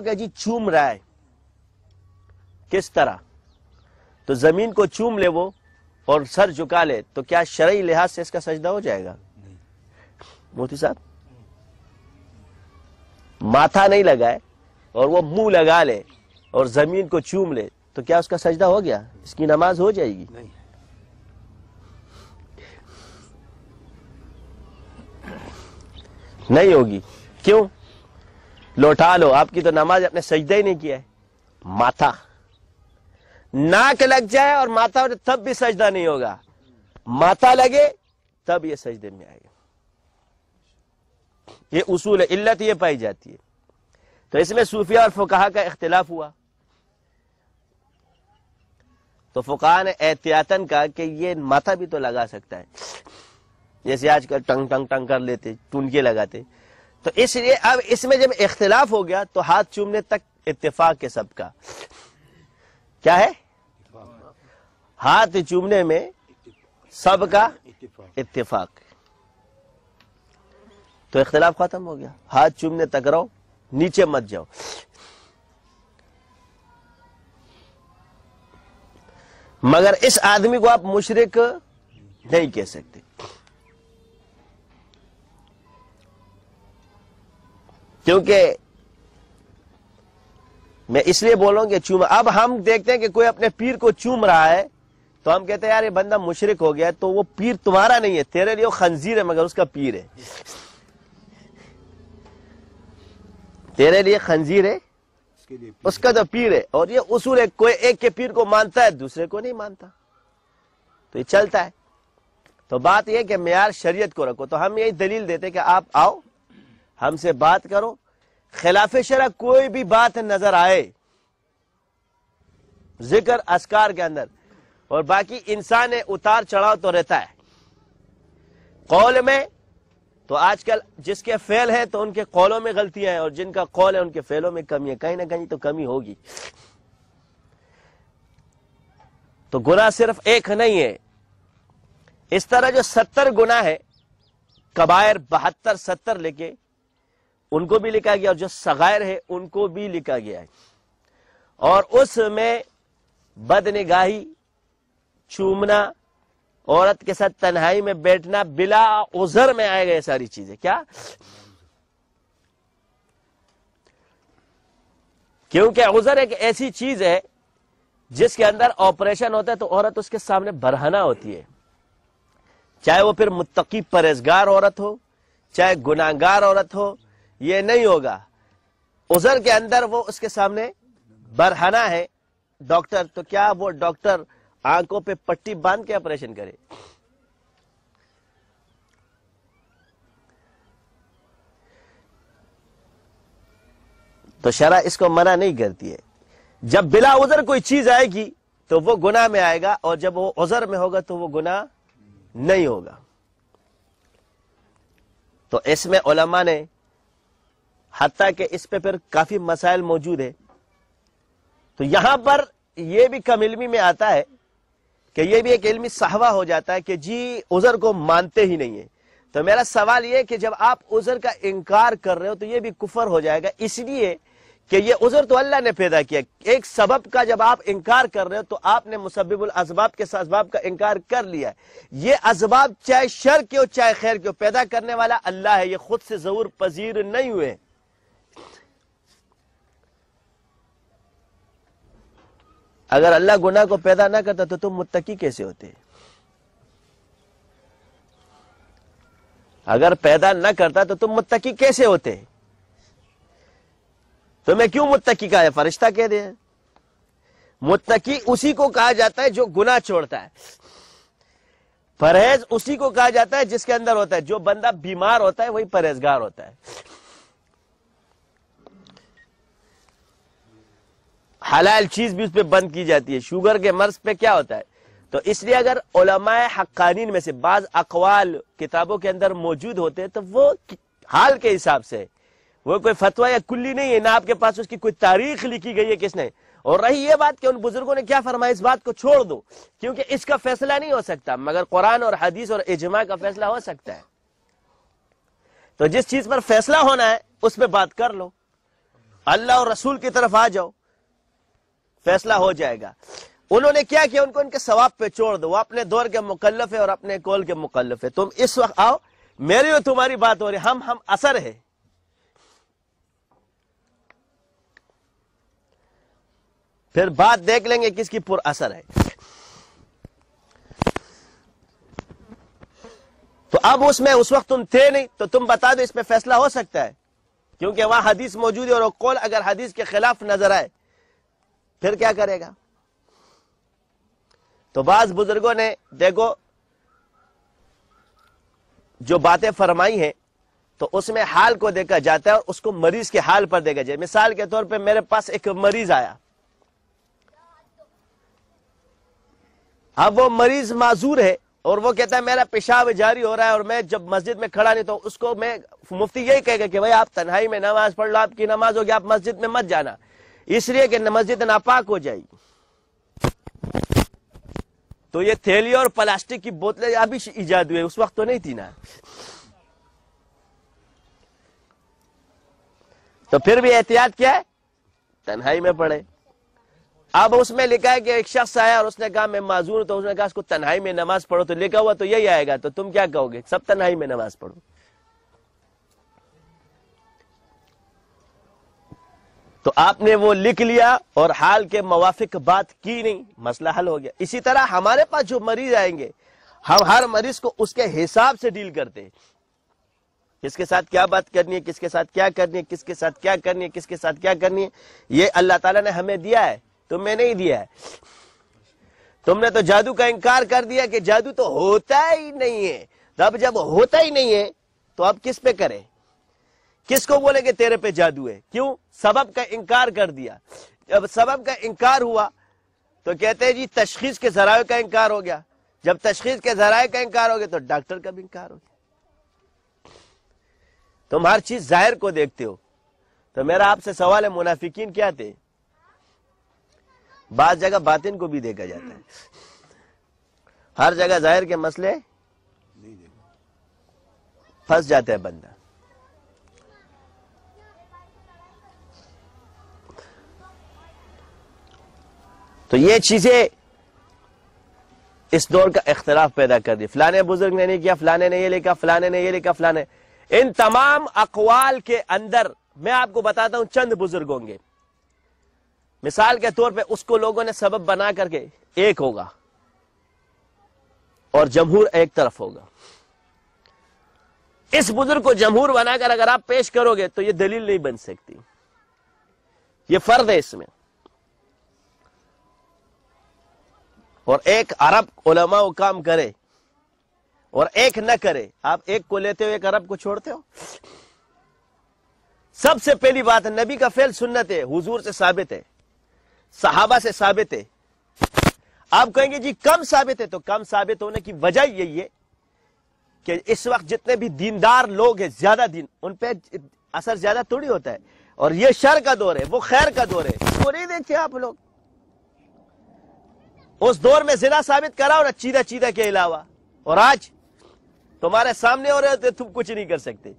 जी चूम रहा है किस तरह, तो जमीन को चूम ले वो और सर झुका ले तो क्या शरई लिहाज से इसका सजदा हो जाएगा? मोती साहब माथा नहीं लगाए और वो मुंह लगा ले और जमीन को चूम ले तो क्या उसका सजदा हो गया? इसकी नमाज हो जाएगी नहीं। नहीं होगी। क्यों? लौटा लो, आपकी तो नमाज आपने सजदा ही नहीं किया है। माथा नाक लग जाए और माथा तब भी सजदा नहीं होगा, माथा लगे तब ये सजदे में आएगा। ये उसूल है, इल्लत ये पाई जाती है। तो इसमें सूफिया और फुकाहा का इख्तिलाफ हुआ। तो फुकाहा ने एहतियातन कहा कि ये माथा भी तो लगा सकता है, जैसे आजकल टंग टंग टंग कर लेते, टूनके लगाते। तो इसलिए अब इसमें जब इख्तिलाफ हो गया तो हाथ चूमने तक इत्तेफाक है सबका। क्या है? हाथ चूमने में सबका इत्तेफाक। तो इख्तिलाफ खत्म हो गया। हाथ चूमने तक रहो, नीचे मत जाओ। मगर इस आदमी को आप मुशरिक नहीं कह सकते। क्योंकि मैं इसलिए बोलूं कि चूमा, अब हम देखते हैं कि कोई अपने पीर को चूम रहा है तो हम कहते हैं यार ये बंदा मुशरिक हो गया। तो वो पीर तुम्हारा नहीं है, तेरे लिए वो खंजीर है मगर उसका पीर है। तेरे लिए खंजीर है, उसका तो पीर है। और ये उसूल है, कोई एक के पीर को मानता है दूसरे को नहीं मानता, तो ये चलता है। तो बात यह कि मेयार शरीयत को रखो। तो हम यही दलील देते कि आप आओ, हमसे बात करो, खिलाफे शरा कोई भी बात नजर आए जिक्र अस्कार के अंदर। और बाकी इंसान है, उतार चढ़ाव तो रहता है। कौल में तो आजकल जिसके फेल है तो उनके कौलों में गलतियां हैं और जिनका कौल है उनके फेलों में कमी है। कहीं ना कहीं तो कमी होगी। तो गुनाह सिर्फ एक नहीं है, इस तरह जो 70 गुनाह है कबायर 72-70 लेके उनको भी लिखा गया और जो सगायर है उनको भी लिखा गया है। और उसमें बदनिगाही, चूमना, औरत के साथ तन्हाई में बैठना बिला उजर में आए गए सारी चीजें। क्या? क्योंकि उजर एक ऐसी चीज है जिसके अंदर ऑपरेशन होता है तो औरत उसके सामने बरहना होती है, चाहे वो फिर मुत्तकी परहेजगार औरत हो चाहे गुनाहगार औरत हो, ये नहीं होगा। उजर के अंदर वो उसके सामने बरहना है डॉक्टर, तो क्या वो डॉक्टर आंखों पे पट्टी बांध के ऑपरेशन करे? तो शरा इसको मना नहीं करती है। जब बिला उजर कोई चीज आएगी तो वो गुनाह में आएगा और जब वो उजर में होगा तो वो गुनाह नहीं होगा। तो इसमें उलमा ने हत्ता कि इस पे फिर काफी मसाइल मौजूद है। तो यहां पर यह भी कम इल्मी में आता है कि यह भी एक इल्मी सहवा हो जाता है कि जी उजर को मानते ही नहीं है। तो मेरा सवाल यह कि जब आप उजर का इनकार कर रहे हो तो यह भी कुफर हो जाएगा, इसलिए कि ये उजर तो अल्लाह ने पैदा किया। एक सबब का जब आप इंकार कर रहे हो तो आपने मुसब्बिबुल असबाब के साथ असबाब का इंकार कर लिया है। ये असबाब चाहे शर के हो चाहे खैर के हो, पैदा करने वाला अल्लाह है, ये खुद से जरूर पजीर नहीं हुए। अगर अल्लाह गुनाह को पैदा ना करता तो तुम मुत्तकी कैसे होते? अगर पैदा ना करता तो तुम मुत्तकी कैसे होते? तो मैं क्यों मुत्तकी कहा है? फरिश्ता कह दे। मुत्तकी उसी को कहा जाता है जो गुनाह छोड़ता है, परहेज उसी को कहा जाता है जिसके अंदर होता है। जो बंदा बीमार होता है वही परहेजगार होता है। हलाल चीज भी उस पर बंद की जाती है, शुगर के मर्ज पे क्या होता है। तो इसलिए अगर उलमाए हक्कानीन में से बाज अकवाल किताबों के अंदर मौजूद होते हैं तो वो हाल के हिसाब से, वो कोई फतवा या कुल्ली नहीं है, ना आपके पास उसकी कोई तारीख लिखी गई है किसने। और रही ये बात कि उन बुजुर्गों ने क्या फरमाया, इस बात को छोड़ दो क्योंकि इसका फैसला नहीं हो सकता, मगर कुरान और हदीस और इजमा का फैसला हो सकता है। तो जिस चीज पर फैसला होना है उस पर बात कर लो। अल्लाह और रसूल की तरफ आ जाओ, फैसला हो जाएगा। उन्होंने क्या किया, उनको उनके सवाब पे छोड़ दो, वो अपने दौर के मुकल्लफ है और अपने कौल के मुकल्लफ है। तुम इस वक्त आओ, मेरी और तुम्हारी बात हो रही, हम असर है। फिर बात देख लेंगे किसकी पुर असर है। तो अब उसमें उस वक्त तुम थे नहीं, तो तुम बता दो, इसमें फैसला हो सकता है, क्योंकि वहां हदीस मौजूद है और वो कौल अगर हदीस के खिलाफ नजर आए फिर क्या करेगा। तो बाज बुजुर्गों ने देखो जो बातें फरमाई हैं तो उसमें हाल को देखा जाता है और उसको मरीज के हाल पर देखा जाए। मिसाल के तौर पे मेरे पास एक मरीज आया, अब वो मरीज माजूर है और वो कहता है मेरा पेशाब जारी हो रहा है और मैं जब मस्जिद में खड़ा नहीं, तो उसको मैं मुफ्ती यही कहेगा कि भाई आप तन्हाई में नमाज पढ़ लो, आपकी नमाज होगी, आप मस्जिद में मत जाना, इसलिए कि मस्जिद नापाक हो जाएगी। तो ये थैली और प्लास्टिक की बोतलें अभी ईजाद हुए, उस वक्त तो नहीं थी ना। तो फिर भी एहतियात क्या है, तन्हाई में पढ़े। अब उसमें लिखा है कि एक शख्स आया और उसने कहा मैं माजूर हूं, तो उसने कहा इसको तन्हाई में नमाज पढ़ो, तो लिखा हुआ तो यही आएगा, तो तुम क्या कहोगे, सब तन्हाई में नमाज पढ़ो। तो आपने वो लिख लिया और हाल के मुवाफिक बात की नहीं, मसला हल हो गया। इसी तरह हमारे पास जो मरीज आएंगे, हम हर मरीज को उसके हिसाब से डील करते हैं, किसके साथ क्या बात करनी है, किसके साथ क्या करनी है, किसके साथ क्या करनी है, किसके साथ क्या करनी है। ये अल्लाह ताला ने हमें दिया है, तुम्हें नहीं दिया है। तुमने तो जादू का इंकार कर दिया कि जादू तो होता ही नहीं है। तब जब होता ही नहीं है तो आप किस पे करें, किसको बोले कि तेरे पे जादू है, क्यों, सबब का इंकार कर दिया। जब सबब का इंकार हुआ तो कहते हैं जी तशखीस के जराये का इंकार हो गया, जब तशखीस के जराये का इंकार हो गया तो डॉक्टर का भी इंकार हो गया। तुम हर चीज जाहिर को देखते हो। तो मेरा आपसे सवाल है, मुनाफिकीन क्या थे? बात जगह बातिन को भी देखा जाता है, हर जगह जाहिर के मसले फंस जाता है बंदा। तो ये चीजें इस दौर का इख्तलाफ पैदा कर दी, फलाने बुजुर्ग ने नहीं किया, फलाने ने ये लिखा, फलाने ने ये लिखा, फलाने। इन तमाम अकवाल के अंदर मैं आपको बताता हूं चंद बुजुर्ग होंगे, मिसाल के तौर पे उसको लोगों ने सबब बना करके एक होगा और जमहूर एक तरफ होगा। इस बुजुर्ग को जमहूर बनाकर अगर आप पेश करोगे तो ये दलील नहीं बन सकती, ये फर्द है इसमें। और एक अरब उलमा वो काम करे और एक न करे, आप एक को लेते हो एक अरब को छोड़ते हो। सबसे पहली बात, नबी का फेल सुन्नत है, हुजूर से साबित है, सहाबा से साबित है। आप कहेंगे जी कम साबित है, तो कम साबित होने की वजह यही है कि इस वक्त जितने भी दीनदार लोग हैं, ज्यादा दीन, उन पे असर ज्यादा थोड़ी होता है। और ये शर का दौर है, वो खैर का दौर है, वो नहीं देखिए आप लोग। उस दौर में जिना साबित करा और चीदा चीदा के अलावा, और आज तुम्हारे सामने हो रहे होते, तुम कुछ नहीं कर सकते,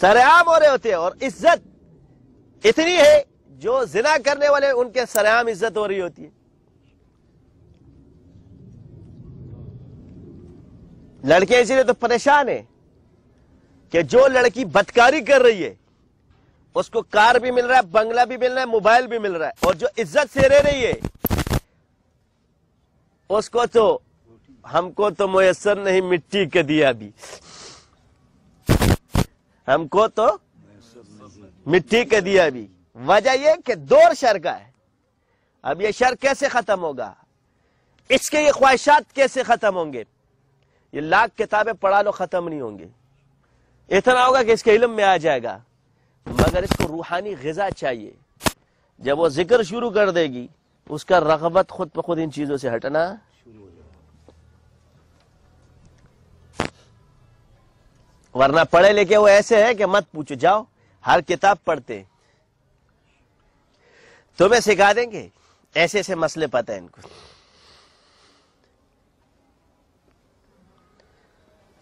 सरेआम हो रहे होते। और इज्जत इतनी है, जो जिना करने वाले उनके सरेआम इज्जत हो रही होती है। लड़के इसीलिए तो परेशान है कि जो लड़की बदकारी कर रही है उसको कार भी मिल रहा है, बंगला भी मिल रहा है, मोबाइल भी मिल रहा है, और जो इज्जत से रह रही है उसको तो हमको तो मुयस्सर नहीं मिट्टी के दिया भी, हमको तो मिट्टी के दिया भी। वजह यह कि दौर शर का है। अब यह शर कैसे खत्म होगा, इसके ये ख्वाहिशात कैसे खत्म होंगे, ये लाख किताबें पढ़ा लो खत्म नहीं होंगे। इतना होगा कि इसके इल्म में आ जाएगा, मगर इसको रूहानी ग़िज़ा चाहिए। जब वो जिक्र शुरू कर देगी, उसका रगबत खुद ब खुद इन चीजों से हटना शुरू हो जाएगा। वरना पढ़े लिखे वो ऐसे है कि मत पूछो, जाओ हर किताब पढ़ते, तुम्हें सिखा देंगे, ऐसे ऐसे मसले पता है इनको।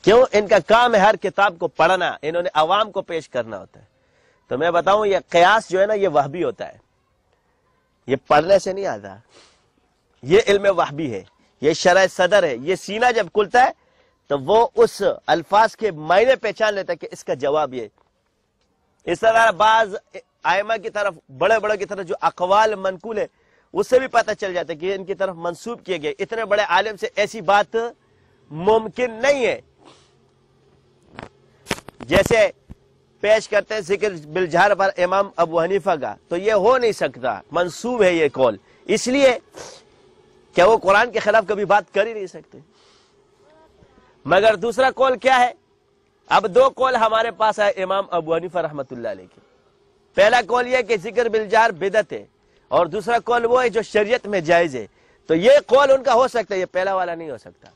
क्यों, इनका काम है हर किताब को पढ़ना, इन्होंने आवाम को पेश करना होता है। तो मैं बताऊं, ये कयास जो है ना, ये वहबी होता है, ये पढ़ने से नहीं आता, ये इल्म वहबी है, ये शरह सदर है। ये सीना जब खुलता है तो वो उस अल्फाज के मायने पहचान लेता है कि इसका जवाब ये। इस तरह बाज आयमा की तरफ, बड़े बड़े की तरफ जो अकवाल मनकूल है उससे भी पता चल जाता है कि इनकी तरफ मंसूब किए गए। इतने बड़े आलिम से ऐसी बात मुमकिन नहीं है। जैसे पेश करते हैं जिक्र बिलजार पर इमाम अबू हनीफा का, तो ये हो नहीं सकता, मंसूब है ये कौल, इसलिए क्या वो कुरान के खिलाफ कभी बात कर ही नहीं सकते। मगर दूसरा कौल क्या है? अब दो कौल हमारे पास है इमाम अबू हनीफा रहमतुल्लाह अलैह के। पहला कौल यह कि जिक्र बिलजार बिदत है, और दूसरा कौल वो है जो शरीयत में जायज है। तो ये कौल उनका हो सकता है, ये पहला वाला नहीं हो सकता,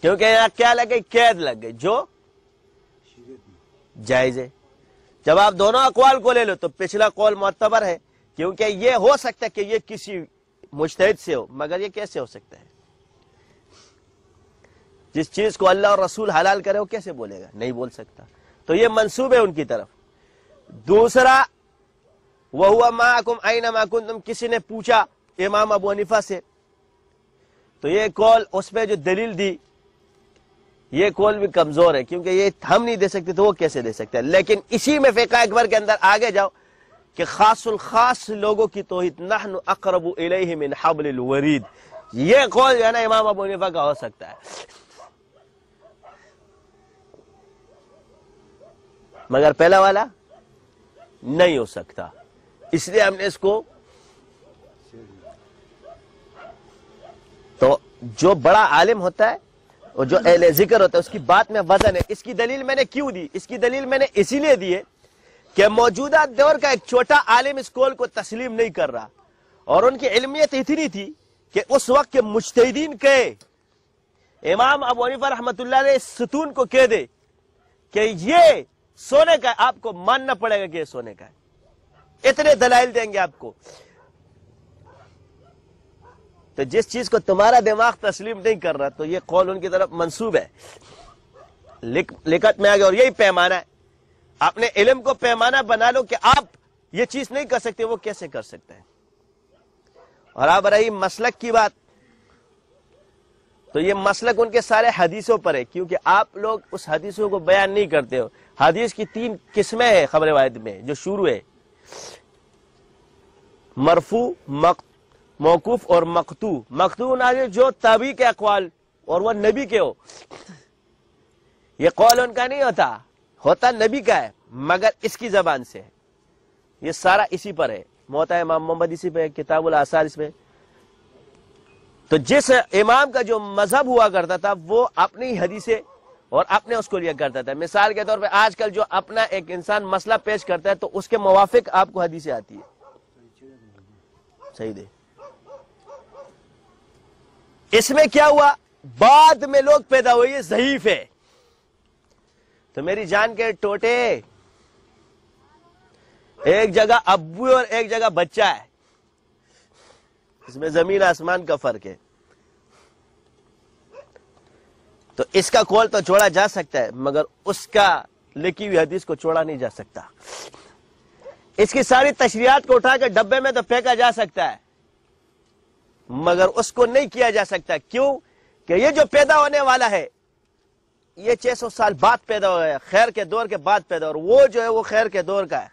क्योंकि यहाँ क्या लग गई? कैद लग गई जो जायज है। जब आप दोनों अकवाल को ले लो तो पिछला कौल मुअत्तबर है, क्योंकि ये हो सकता है कि ये किसी मुज्तहिद से हो, मगर ये कैसे हो सकता है? जिस चीज को अल्लाह और रसूल हलाल करे वो कैसे बोलेगा? नहीं बोल सकता। तो ये मंसूब है उनकी तरफ। दूसरा वह हुआ माकुम आईना माकुम, किसी ने पूछा इमाम अबू हनीफा से, तो ये कौल, उसमें जो दलील दी ये कौल भी कमजोर है, क्योंकि ये हम नहीं दे सकते तो वो कैसे दे सकते हैं। लेकिन इसी में फ़िक़ह अकबर के अंदर आगे जाओ कि खासुल खास लोगों की तौहीद, नहनु अक़रबु इलैहि मिन हब्लिल वरीद, ये कौल जो है ना इमाम अबू हनीफा का हो सकता है, मगर पहला वाला नहीं हो सकता, इसलिए हमने इसको। तो जो बड़ा आलिम होता है और जो अहले जिक्र होता है उसकी बात में वजन है। इसकी दलील मैंने क्यों दी? इसकी दलील मैंने इसीलिए दी है कि मौजूदा दौर का एक छोटा आलिम इस कौल को तस्लीम नहीं कर रहा, और उनकी इल्मियत इतनी थी कि उस वक्त के मुज्तहिदीन कहे, इमाम अबू हनीफा रहमतुल्लाह अलैह सुतून को कह दे कि ये सोने का, आपको मानना पड़ेगा कि ये सोने का है, इतने दलाइल देंगे आपको। तो जिस चीज को तुम्हारा दिमाग तस्लीम नहीं कर रहा, तो ये कौल उनकी तरफ मंसूब है। लिखत में आ गया, और यही पैमाना है। आपने इल्म को पैमाना बना लो कि आप ये चीज नहीं कर सकते, वो कैसे कर सकते हैं। और अब रही मसलक की बात, तो ये मसलक उनके सारे हदीसों पर है, क्योंकि आप लोग उस हदीसों को बयान नहीं करते हो। हदीस की तीन किस्में हैं खबर वाहिद में, जो शुरू है मरफू, मौकूफ और मकतू। मकतू नाज़िर जो ताबी के अकवाल और वह नबी के हो, ये कौल उनका नहीं होता, होता नबी का है, मगर इसकी जबान से है। ये सारा इसी पर है, मोहता इमाम मोहम्मद इसी पे, किताबुल आसार इसमें। तो जिस इमाम का जो मजहब हुआ करता था वो अपनी हदीसें और अपने उसको लिया करता था। मिसाल के तौर पर आजकल जो अपना एक इंसान मसला पेश करता है तो उसके मुवाफिक आपको हदीसें आती है, सही दे। इसमें क्या हुआ? बाद में लोग पैदा हुए, ये ज़ईफ़ है। तो मेरी जान के टोटे, एक जगह अब्बू और एक जगह बच्चा है, इसमें जमीन आसमान का फर्क है। तो इसका कौल तो छोड़ा जा सकता है, मगर उसका लिखी हुई हदीस को छोड़ा नहीं जा सकता। इसकी सारी तशरीहात को उठाकर डब्बे में तो फेंका जा सकता है, मगर उसको नहीं किया जा सकता। क्यों? कि ये जो पैदा होने वाला है ये 600 साल बाद पैदा हुआ है, खैर के दौर के बाद पैदा, और वो जो है वो खैर के दौर का है,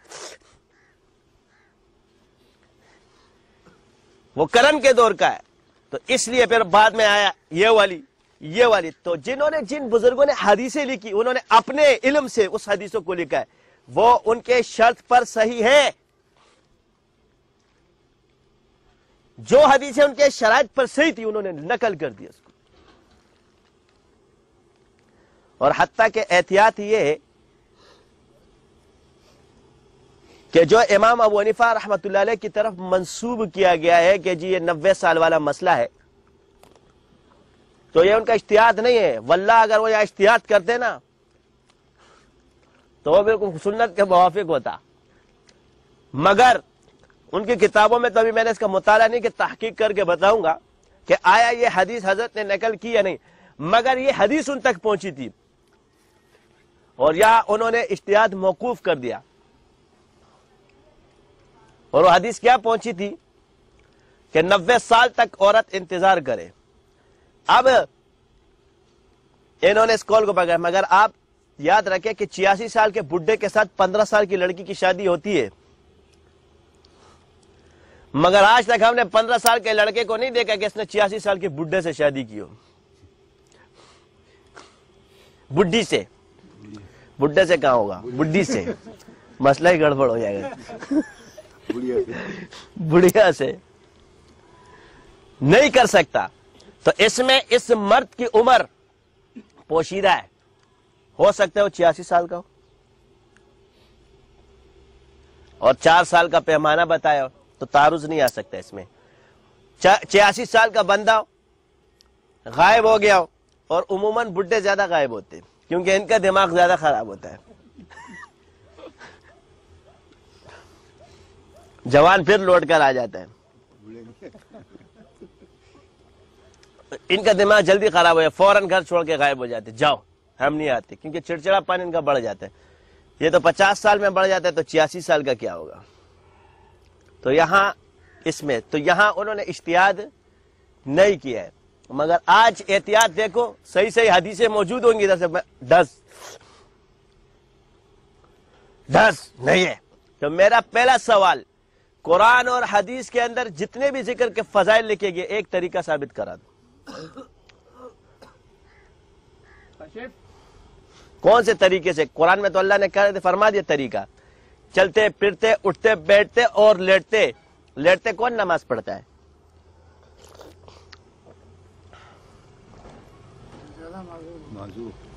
वो करम के दौर का है। तो इसलिए फिर बाद में आया ये वाली। तो जिन्होंने, जिन बुजुर्गों ने हदीसें लिखी, उन्होंने अपने इल्म से उस हदीसों को लिखा है, वो उनके शर्त पर सही है। जो हदीसें उनके शराइत पर सही थी उन्होंने नकल कर दिया उसको। और हत्ता के एहतियात ये है कि जो इमाम अबू हनीफा रहमतुल्लाह अलैह की तरफ मंसूब किया गया है कि जी ये 90 साल वाला मसला है, तो ये उनका इज्तिहाद नहीं है। वल्लाह अगर वो यह इज्तिहाद करते ना तो वो बिल्कुल सुन्नत के मुवाफिक होता, मगर उनकी किताबों में तो अभी मैंने इसका मुताला नहीं कि तहकीक करके बताऊंगा कि आया ये हदीस हजरत ने नकल की या नहीं, मगर ये हदीस उन तक पहुंची थी और या उन्होंने इज्तिहाद मौकूफ कर दिया। और वो हदीस क्या पहुंची थी कि 90 साल तक औरत इंतजार करे। अब इन्होंने इस कॉल को पकड़ा, मगर आप याद रखें कि 86 साल के बुढ़े के साथ 15 साल की लड़की की शादी होती है, मगर आज तक हमने 15 साल के लड़के को नहीं देखा कि इसने 86 साल के बुढ़े से शादी की हो। बुढ़ी से, बुढ़े से कहाँ होगा, बुढ़ी से मसला ही गड़बड़ हो जाएगा। बुढ़िया से नहीं कर सकता। तो इसमें इस मर्द की उम्र पोशीदा है, हो सकता है वो 86 साल का हो और 4 साल का पैमाना बताया हो, तो तारुज नहीं आ सकता इसमें। 86 साल का बंदा गायब हो गया हो, और उमूमन बुढ़े ज्यादा गायब होते हैं क्योंकि इनका दिमाग ज्यादा खराब होता है। जवान फिर लौट कर आ जाता है, इनका दिमाग जल्दी खराब हो जाए, फौरन घर छोड़ के गायब हो जाते, जाओ हम नहीं आते, क्योंकि चिड़चिड़ापन इनका बढ़ जाता है। ये तो 50 साल में बढ़ जाता है, तो 86 साल का क्या होगा। तो यहाँ इसमें तो यहाँ उन्होंने इज्तिहाद नहीं किया है, मगर आज एहतियात देखो, सही सही हदीसें मौजूद होंगी। 10 नहीं है। तो मेरा पहला सवाल, कुरान और हदीस के अंदर जितने भी जिक्र के फजाइल लिखे गए, एक तरीका साबित करा दो, कौन से तरीके से। कुरान में तो अल्लाह ने फरमा दिया तरीका, चलते फिरते उठते बैठते और लेटते लेटते कौन नमाज पढ़ता है? माजूर।